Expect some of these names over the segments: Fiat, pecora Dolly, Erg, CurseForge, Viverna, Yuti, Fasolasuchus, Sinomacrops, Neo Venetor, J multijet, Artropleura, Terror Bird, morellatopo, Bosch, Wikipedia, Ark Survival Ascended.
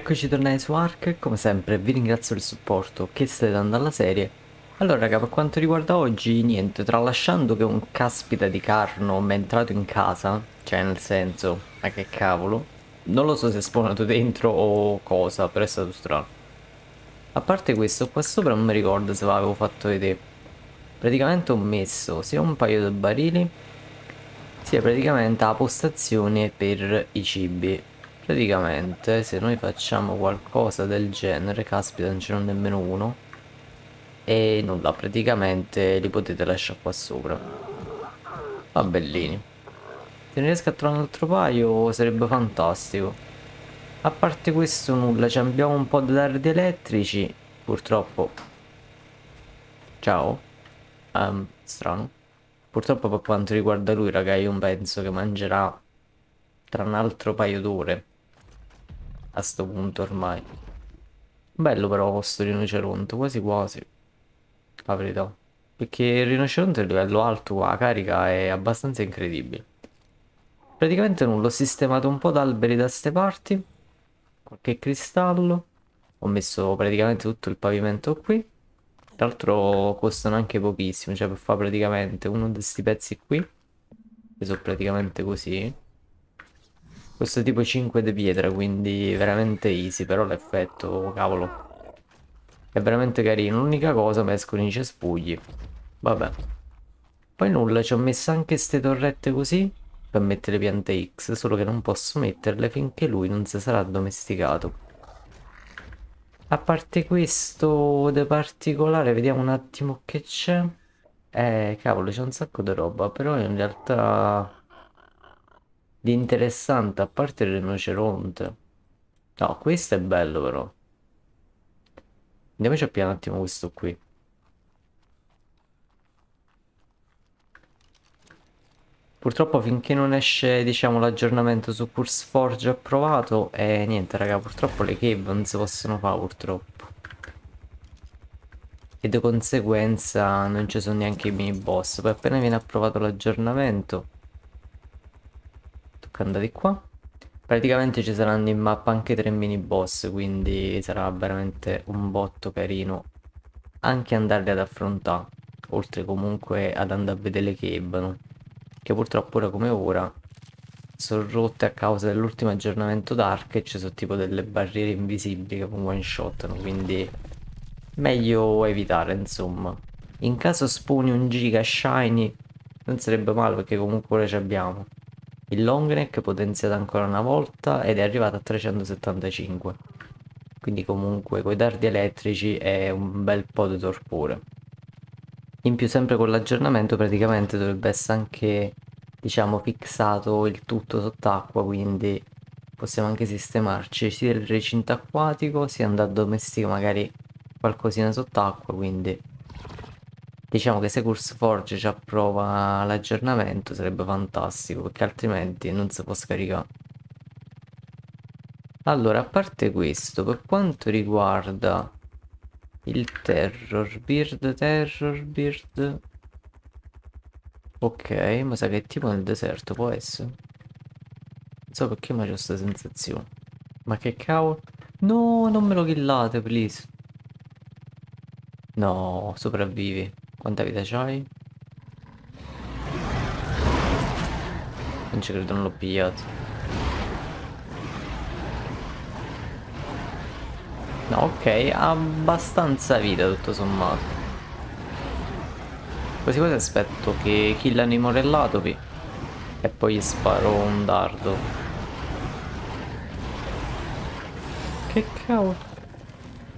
Eccoci tornati su Ark, come sempre vi ringrazio del supporto che state dando alla serie. Allora raga, per quanto riguarda oggi, niente, tralasciando che un caspita di carno mi è entrato in casa, cioè nel senso, ma che cavolo, non lo so se è spawnato dentro o cosa, però è stato strano. A parte questo, qua sopra non mi ricordo se l'avevo fatto vedere. Praticamente ho messo sia un paio di barili, sia praticamente la postazione per i cibi. Praticamente se noi facciamo qualcosa del genere, caspita non ce n'è nemmeno uno, e nulla, praticamente li potete lasciare qua sopra. Va bellini. Se ne riesco a trovare un altro paio sarebbe fantastico. A parte questo nulla, ci abbiamo un po' di dardi elettrici, purtroppo. Ciao. Strano. Purtroppo per quanto riguarda lui raga, io penso che mangerà tra un altro paio d'ore a sto punto ormai. Bello però questo rinoceronte, quasi quasi, la verità, perché il rinoceronte a livello alto la carica è abbastanza incredibile. Praticamente nulla, ho sistemato un po' d'alberi da ste parti, qualche cristallo, ho messo praticamente tutto il pavimento qui. Tra l'altro costano anche pochissimo, cioè per fare praticamente uno di questi pezzi qui, che sono praticamente così, questo tipo 5 di pietra, quindi veramente easy, però l'effetto, cavolo, è veramente carino. L'unica cosa, mi escono i cespugli, vabbè. Poi nulla, ci ho messo anche queste torrette così, per mettere le piante X, solo che non posso metterle finché lui non si sarà addomesticato. A parte questo di particolare, vediamo un attimo che c'è. Cavolo, c'è un sacco di roba, però in realtà di interessante, a parte il rinoceronte. No, questo è bello però. Andiamoci a piano un attimo questo qui. Purtroppo finché non esce, diciamo, l'aggiornamento su CurseForge approvato, niente raga, purtroppo le cave non si possono fare purtroppo. E di conseguenza non ci sono neanche i mini boss. Poi appena viene approvato l'aggiornamento, tocca andare qua. Praticamente ci saranno in mappa anche 3 mini boss, quindi sarà veramente un botto carino anche andarli ad affrontare, oltre comunque ad andare a vedere le cave, no? Che purtroppo ora come ora sono rotte a causa dell'ultimo aggiornamento Dark, e ci sono tipo delle barriere invisibili che one shotano, quindi meglio evitare insomma. In caso spawni un giga shiny non sarebbe male, perché comunque ora ci abbiamo il long neck potenziato ancora una volta ed è arrivato a 375, quindi comunque coi dardi elettrici è un bel po' di torpore. In più sempre con l'aggiornamento praticamente dovrebbe essere anche, diciamo, fixato il tutto sott'acqua, quindi possiamo anche sistemarci sia il recinto acquatico sia andare a domesticare magari qualcosina sott'acqua, quindi diciamo che se CurseForge ci approva l'aggiornamento sarebbe fantastico, perché altrimenti non si può scaricare. Allora, a parte questo, per quanto riguarda il Terror Bird. Ok, ma sa che è tipo nel deserto, può essere. Non so perché ma c'ho questa sensazione. Ma che cavolo? No, non me lo killate, please. No, sopravvivi. Quanta vita c'hai? Non ci credo, non l'ho pigliato. No, ok, ha abbastanza vita tutto sommato. Quasi quasi aspetto che killano i morellatopi e poi gli sparo un dardo. Che cavolo?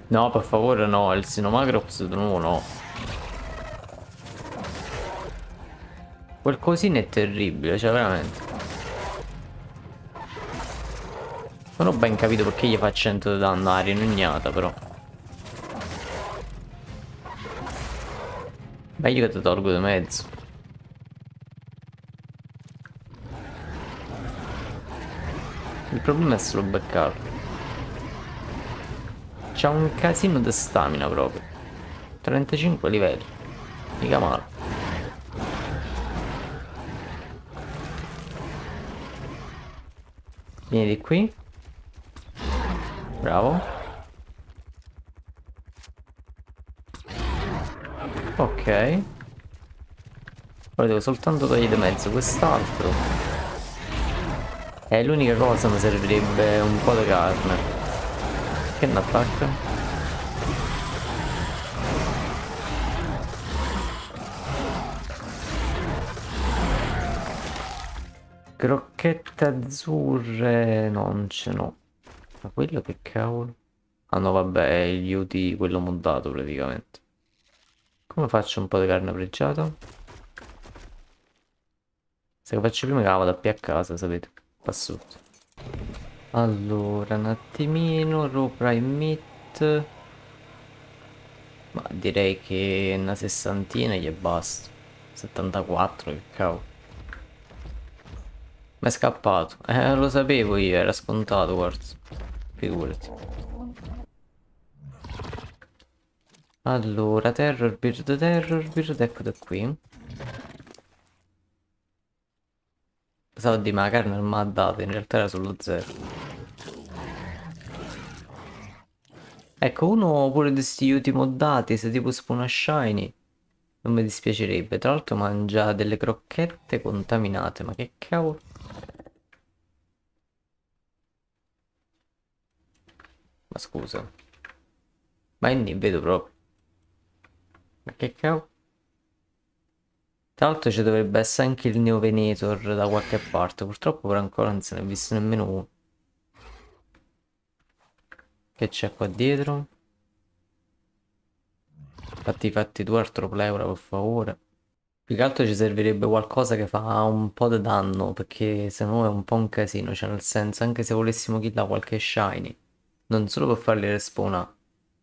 No, per favore no, il Sinomacrops di nuovo no. Quel cosino è terribile, cioè veramente. Non ho ben capito perché gli fa 100 di danno, aria inugnata però. Meglio che ti tolgo di mezzo. Il problema è solo beccarlo. C'ha un casino di stamina proprio. 35 livelli. Mica male. Vieni di qui. Bravo. Ok. Ora devo soltanto togliere di mezzo quest'altro. È l'unica cosa, mi servirebbe un po' di carne. Che ne attacca? Crocchette azzurre non ce n'ho. Ma quello che cavolo? Ah no, vabbè, è il UT, quello montato praticamente. Come faccio un po' di carne pregiata? Se lo faccio prima che la vado a più a casa, sapete, qua sotto. Allora, un attimino, raw prime meat. Ma direi che una sessantina gli è basta. 74, che cavolo. Ma è scappato. Lo sapevo io, era scontato, guarda. Figurati. Allora, Terror Bird, ecco da qui. Pensavo di ma la carne non mi ha dato, in realtà era solo 0. Ecco, uno pure di sti ultimi dati, se tipo spuna shiny. Non mi dispiacerebbe. Tra l'altro mangia delle crocchette contaminate, ma che cavolo. Ma scusa, ma io ne vedo proprio. Ma che cavolo. Tra l'altro ci dovrebbe essere anche il Neo Venetor da qualche parte. Purtroppo però ancora non se ne è visto nemmeno uno. Che c'è qua dietro? Fatti tu artropleura, per favore. Più che altro ci servirebbe qualcosa che fa un po' di danno, perché sennò è un po' un casino. Cioè nel senso, anche se volessimo killare qualche shiny, non solo per farli respawnare,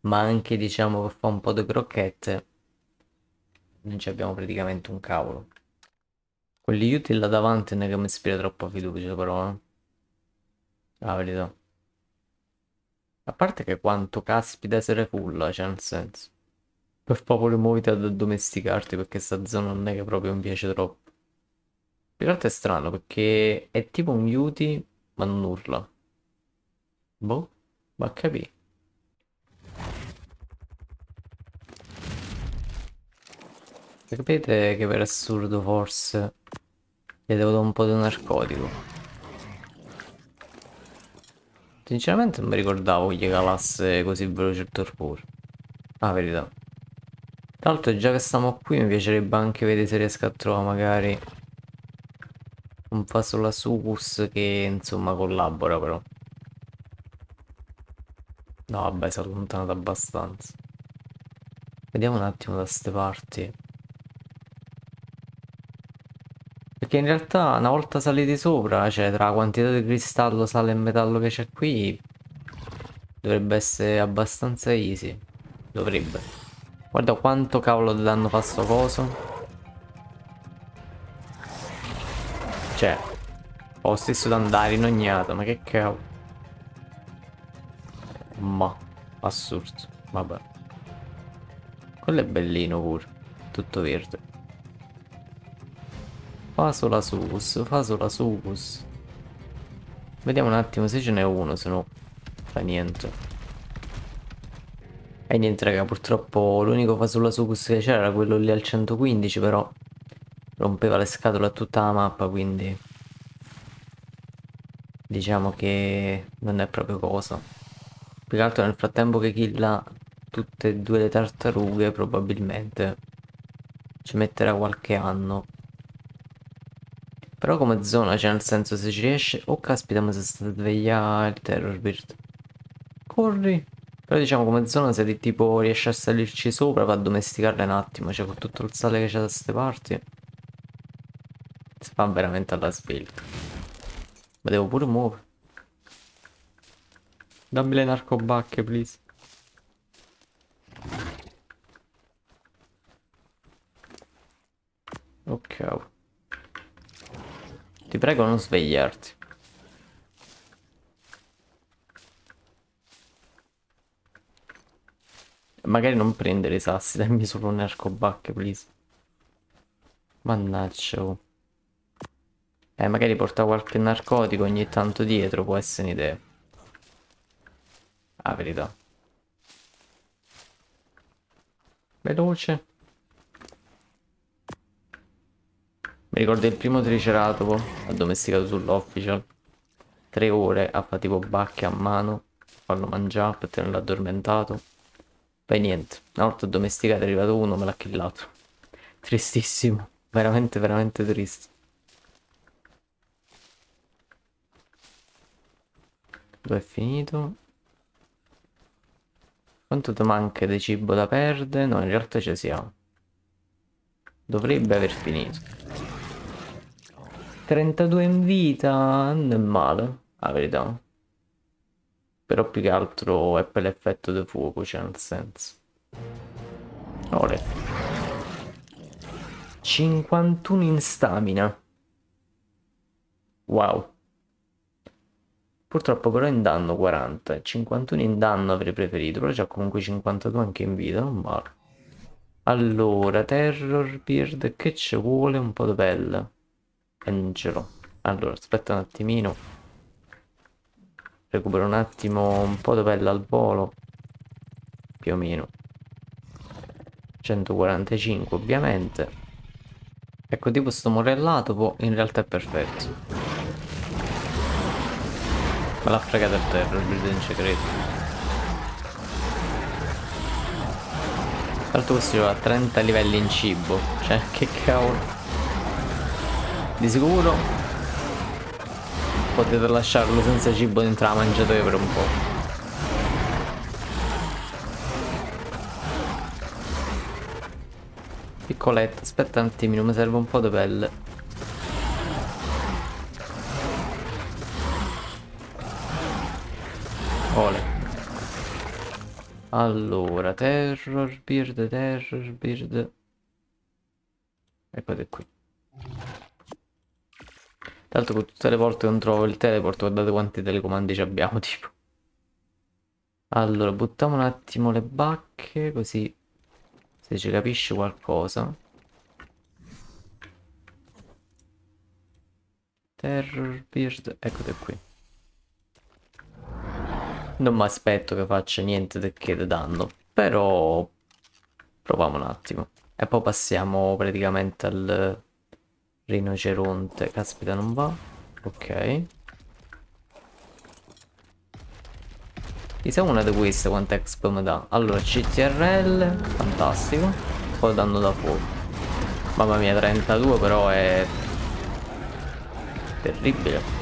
ma anche diciamo per fare un po' di crocchette, non ci abbiamo praticamente un cavolo. Quelli utili là davanti non è che mi ispira troppa fiducia però, eh. La verità. A parte che quanto caspita se refulla, cioè nel senso. Per favore muoviti ad addomesticarti, perché sta zona non è che proprio mi piace troppo. In realtà è strano perché è tipo un Yuti ma non urla. Boh, ma capì. Capite che per assurdo forse gli devo dare un po' di narcotico. Sinceramente non mi ricordavo che gli calasse così veloce il torpore. Ah, verità. Tra l'altro già che stiamo qui mi piacerebbe anche vedere se riesco a trovare magari un Fasolasuchus che insomma collabora però. No vabbè, si è allontanato abbastanza. Vediamo un attimo da ste parti. Perché in realtà una volta saliti sopra, cioè tra la quantità di cristallo, sale e metallo che c'è qui, dovrebbe essere abbastanza easy. Dovrebbe. Guarda quanto cavolo di danno fa sto coso. Cioè, ho lo stesso da andare in ognata, ma che cavolo. Ma, assurdo, vabbè. Quello è bellino pure, tutto verde. Fasolasuchus. Vediamo un attimo se ce n'è uno, se no fa niente. E niente raga, purtroppo l'unico Fasolasuchus che c'era era quello lì al 115, però rompeva le scatole a tutta la mappa, quindi diciamo che non è proprio cosa. Più che altro nel frattempo che killa tutte e due le tartarughe probabilmente ci metterà qualche anno. Però come zona, cioè nel senso se ci riesce... Oh caspita, ma si sta svegliando il Terror Bird. Corri! Però diciamo come zona se di tipo riesce a salirci sopra va a domesticarla un attimo, cioè con tutto il sale che c'è da queste parti si fa veramente alla svelta. Ma devo pure muovere. Dammi le narcobacche please. Ok. Ti prego non svegliarti. Magari non prendere i sassi, dammi solo un arcobacche, please. Mannaggia. Oh. Magari porta qualche narcotico ogni tanto dietro, può essere un'idea. la verità. Veloce. Mi ricordo il primo triceratopo addomesticato sull'official. 3 ore a tipo bacche a mano, farlo mangiare per tenerlo addormentato. Poi niente, una volta addomesticato è arrivato uno, me l'ha killato. Tristissimo, veramente veramente triste. 2 è finito. Quanto ti manca di cibo da perdere? No, in realtà ci siamo. Dovrebbe aver finito. 32 in vita, non è male, la verità. Però più che altro è per l'effetto del fuoco, cioè nel senso. Ore. 51 in stamina. Wow. Purtroppo però in danno 40. 51 in danno avrei preferito, però c'ha comunque 52 anche in vita, non male. Allora, Terror Bird, che ci vuole un po' di pelle. Angelo. Allora aspetta un attimino, recupero un attimo un po' di pelle al volo, più o meno 145 ovviamente. Ecco, tipo sto morellatopo in realtà è perfetto, me l'ha fregato il Terror Bird, non ci credo. Tanto questo ha 30 livelli in cibo, cioè che cavolo. Di sicuro potete lasciarlo senza cibo dentro la mangiatoia per un po'. Piccoletto, aspetta un attimino, mi serve un po' di pelle. Ole. Allora, Terror Bird, Terror Bird. Eccote qui. Tra l'altro con tutte le volte che non trovo il teleport, guardate quanti telecomandi ci abbiamo, tipo. Allora, buttiamo un attimo le bacche, così se ci capisce qualcosa. Terror Bird, eccote qui. Non mi aspetto che faccia niente di che di danno, però proviamo un attimo. E poi passiamo praticamente al... rinoceronte, caspita non va. Ok. Chissà una di queste quanta exp mi dà. Allora CTRL, fantastico. Poi danno da fuoco. Mamma mia, 32 però è... terribile.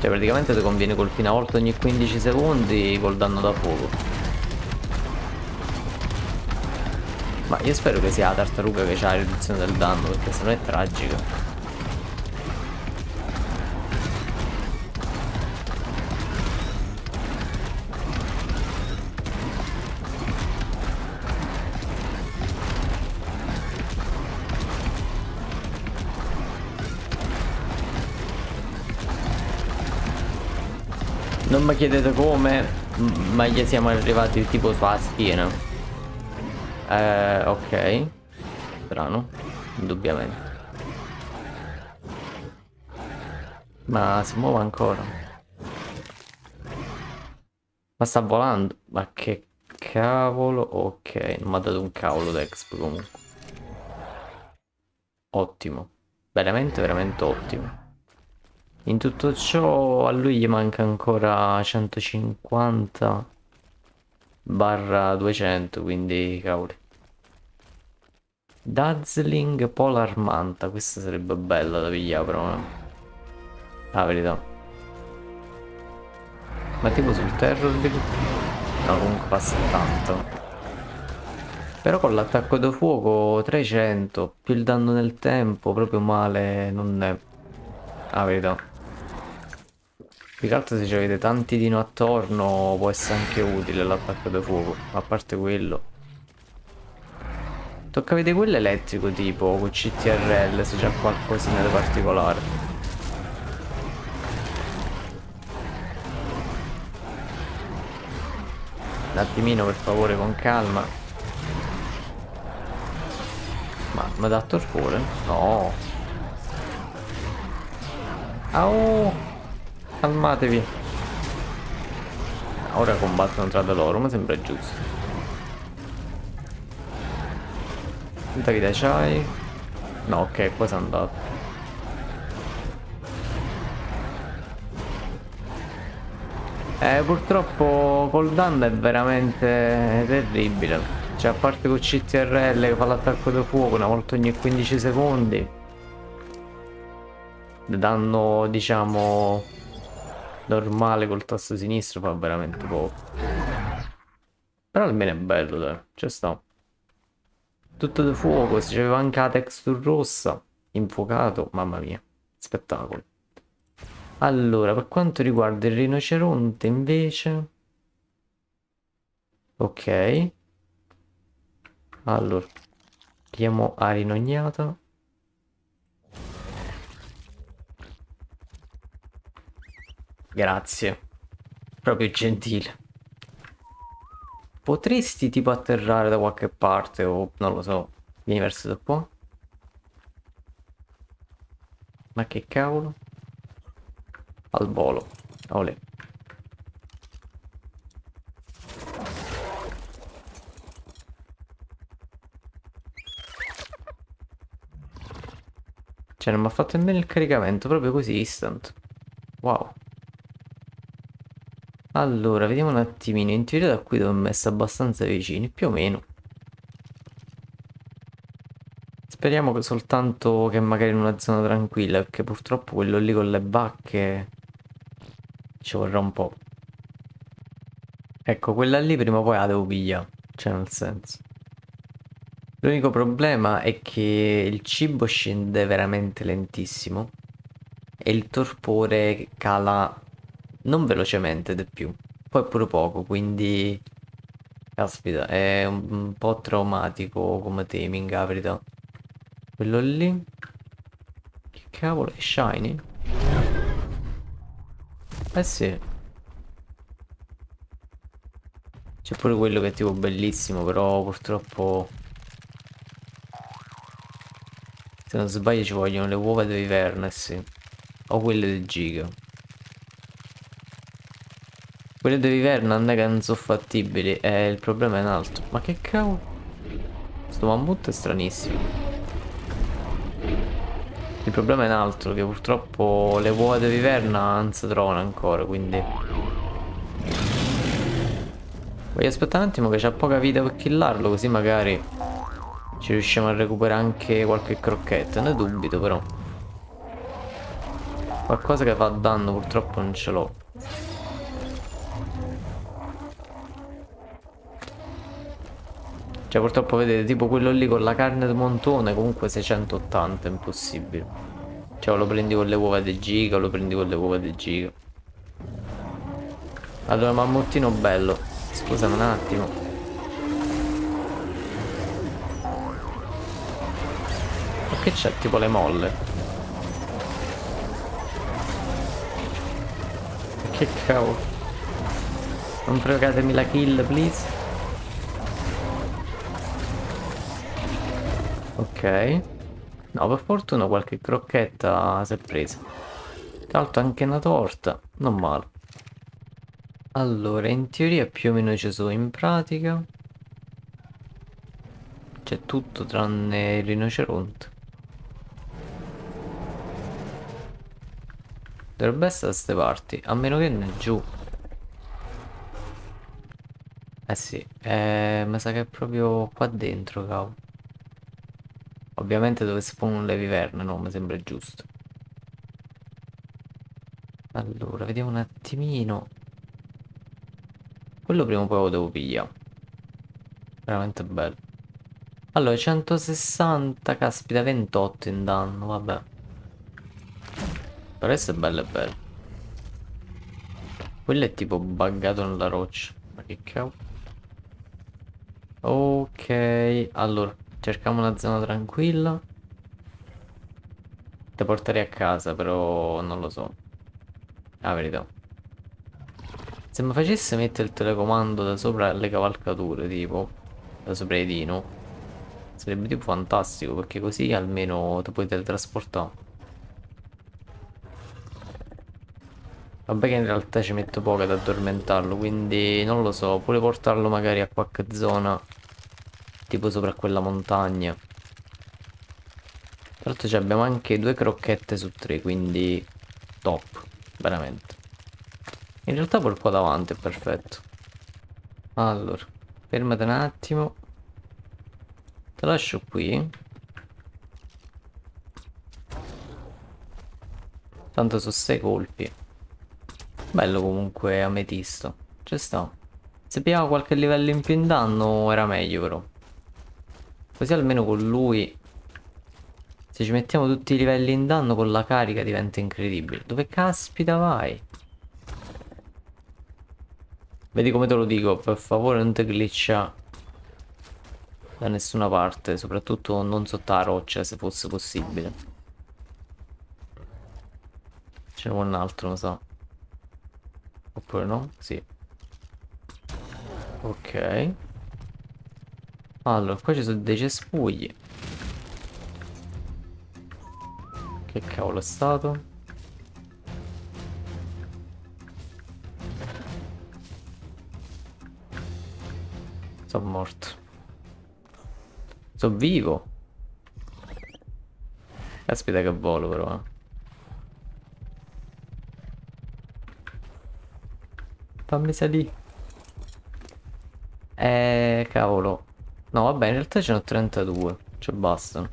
Cioè praticamente ti conviene colpire una volta ogni 15 secondi col danno da fuoco. Ma io spero che sia la tartaruga che ha la riduzione del danno, perché sennò è tragico. Non mi chiedete come, ma gli siamo arrivati tipo sulla schiena. Ok. Strano, indubbiamente. Ma si muove ancora. Ma sta volando. Ma che cavolo. Ok, non mi ha dato un cavolo d'exp comunque. Ottimo. Veramente veramente ottimo. In tutto ciò a lui gli manca ancora 150 barra 200, quindi cavoli. Dazzling Polar Manta, questa sarebbe bella da pigliare però, la verità. Ma tipo sul Terror Bird no, comunque passa tanto. Però con l'attacco da fuoco 300 più il danno nel tempo, proprio male non è, la verità. Più che altro se ci avete tanti dino attorno può essere anche utile l'attacco da fuoco, ma a parte quello. Tocca vedere quello elettrico tipo con CTRL se c'è qualcosina di particolare. Un attimino per favore, con calma. Ma mi ha dato il cuore? No. Au! Calmatevi. Ora combattono tra di loro, ma sembra giusto. Quanta vita c'hai? No, ok, poi sono andato. Purtroppo col danno è veramente terribile. Cioè, a parte con CTRL che fa l'attacco di fuoco una volta ogni 15 secondi. Danno, diciamo, normale col tasto sinistro fa veramente poco. Però almeno è bello, dai. Cioè sta. Tutto di fuoco, si c'aveva anche la texture rossa, infuocato, mamma mia, spettacolo. Allora, per quanto riguarda il rinoceronte invece, ok, allora, andiamo a rinognata. Grazie, proprio gentile. Potresti tipo atterrare da qualche parte o non lo so, vieni verso da qua. Ma che cavolo? Al volo. Olè. Cioè non mi ha fatto nemmeno il caricamento, proprio così instant. Wow. Allora, vediamo un attimino, in teoria da qui dobbiamo essere abbastanza vicini, più o meno. Speriamo che soltanto che magari in una zona tranquilla, perché purtroppo quello lì con le bacche ci vorrà un po'. Ecco, quella lì prima o poi la devo pigliare, cioè nel senso. L'unico problema è che il cibo scende veramente lentissimo e il torpore cala... non velocemente di più, poi pure poco, quindi caspita, è un po' traumatico come timing, la verità. Quello lì, che cavolo, è shiny? Eh sì. C'è pure quello che è tipo bellissimo, però purtroppo se non sbaglio ci vogliono le uova dei Vernesi o quelle del Giga. Quello dei Viverna non è che non sono fattibili, il problema è un altro. Ma che cavolo? Sto mammut è stranissimo. Il problema è un altro, che purtroppo le uova dei Viverna non si trovano ancora, quindi... voglio aspettare un attimo che c'ha poca vita per killarlo, così magari ci riusciamo a recuperare anche qualche crocchetta, ne dubito però. Qualcosa che fa danno purtroppo non ce l'ho. Cioè purtroppo vedete tipo quello lì con la carne di montone comunque 680 è impossibile. Cioè lo prendi con le uova del Giga, lo prendi con le uova del Giga. Allora mammuttino bello, scusami un attimo. Ma che c'è tipo le molle? Che cavolo? Non provocatemi la kill please. Ok. No, per fortuna qualche crocchetta si è presa. Tra l'altro anche una torta. Non male. Allora, in teoria più o meno ci sono in pratica. C'è tutto tranne il rinoceronte. Dovrebbe essere da ste parti. A meno che non è giù. Eh sì. Mi sa che è proprio qua dentro, cavolo. Ovviamente dove spawn le viverne, no? Mi sembra giusto. Allora, vediamo un attimino. Quello prima o poi lo devo pigliare. Veramente bello. Allora, 160, caspita, 28 in danno, vabbè. Per adesso è bello e bello. Quello è tipo buggato nella roccia. Ma che cavolo. Ok, allora. Cerchiamo una zona tranquilla da portare a casa, però non lo so. La verità. Se mi facesse mettere il telecomando da sopra le cavalcature, tipo, da sopra i dino, sarebbe tipo fantastico, perché così almeno ti puoi teletrasportare. Vabbè che in realtà ci metto poco ad addormentarlo, quindi non lo so, pure portarlo magari a qualche zona tipo sopra quella montagna. Tra l'altro cioè, abbiamo anche 2 crocchette su 3, quindi top, veramente. In realtà pure qua davanti è perfetto. Allora, fermate un attimo. Te lascio qui. Tanto sono 6 colpi. Bello comunque ametista. Ci sta. Se pigliava qualche livello in più in danno era meglio però. Così almeno con lui, se ci mettiamo tutti i livelli in danno con la carica diventa incredibile. Dove caspita vai? Vedi come te lo dico, per favore non ti glitcha da nessuna parte, soprattutto non sotto la roccia se fosse possibile. Ce n'è un altro, non so. Oppure no? Sì. Ok. Allora, qua ci sono dei cespugli. Che cavolo è stato? Sono morto. Sono vivo. Caspita che volo però. Fammi salire. Cavolo. No vabbè, in realtà ce n'ho 32. Cioè bastano.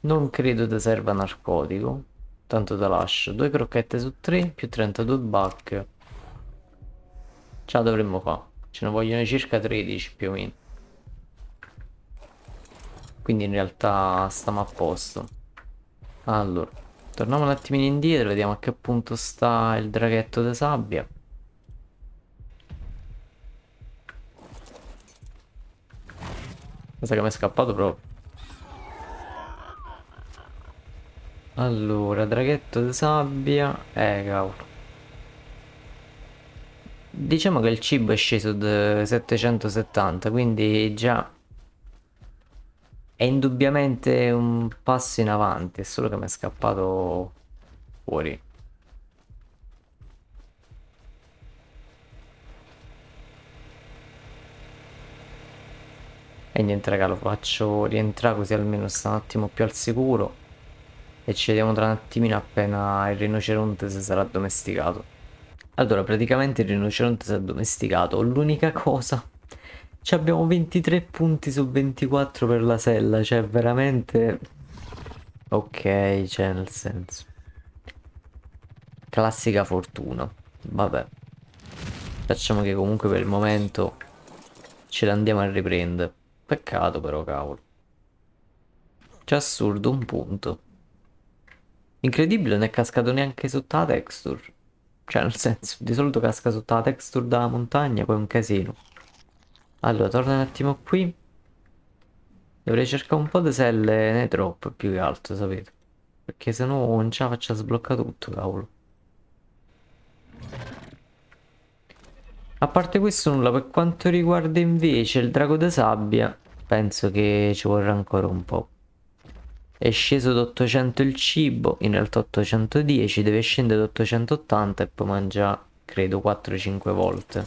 Non credo ti serva narcotico. Tanto te lascio. 2 crocchette su 3 più 32 bacche. Ce la dovremmo fare. Ce ne vogliono circa 13 più o meno. Quindi in realtà stiamo a posto. Allora, torniamo un attimino indietro. Vediamo a che punto sta il draghetto da sabbia. Mi sa che mi è scappato proprio. Allora, draghetto da sabbia. Cavolo. Diciamo che il cibo è sceso da 770, quindi già è indubbiamente un passo in avanti, è solo che mi è scappato fuori. E niente raga, lo faccio rientrare così almeno sta un attimo più al sicuro. E ci vediamo tra un attimino appena il rinoceronte si sarà addomesticato. Allora, praticamente il rinoceronte si è addomesticato. L'unica cosa, cioè abbiamo 23 punti su 24 per la sella. Cioè veramente. Ok, cioè nel senso, classica fortuna. Vabbè, facciamo che comunque per il momento ce l'andiamo a riprendere. Peccato però, cavolo. C'è assurdo un punto. Incredibile, non è cascato neanche sotto la texture. Cioè nel senso, di solito casca sotto la texture dalla montagna, poi è un casino. Allora, torna un attimo qui. Dovrei cercare un po' di selle, ne troppo più che altro, sapete? Perché sennò non ce la faccio a sbloccare tutto, cavolo. A parte questo nulla, per quanto riguarda invece il drago da sabbia, penso che ci vorrà ancora un po'. È sceso da 800 il cibo, in realtà 810, deve scendere da 880 e poi mangia, credo, 4-5 volte.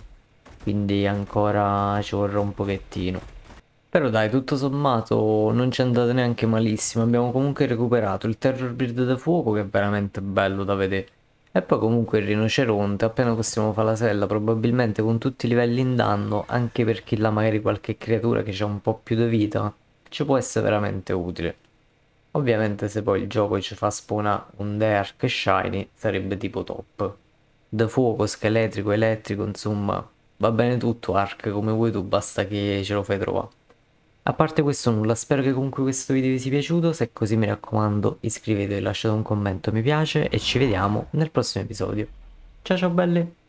Quindi ancora ci vorrà un pochettino. Però dai, tutto sommato non ci è andato neanche malissimo, abbiamo comunque recuperato il Terror Bird da fuoco che è veramente bello da vedere. E poi comunque il rinoceronte, appena possiamo fare la sella, probabilmente con tutti i livelli in danno, anche per chi là magari qualche creatura che c'ha un po' più di vita, ci può essere veramente utile. Ovviamente se poi il gioco ci fa spawnare un Dark Shiny sarebbe tipo top. Da fuoco, scheletrico, elettrico, insomma, va bene tutto, Ark, come vuoi tu, basta che ce lo fai trovare. A parte questo nulla, spero che comunque questo video vi sia piaciuto, se è così mi raccomando iscrivetevi, lasciate un commento, mi piace e ci vediamo nel prossimo episodio. Ciao ciao belli!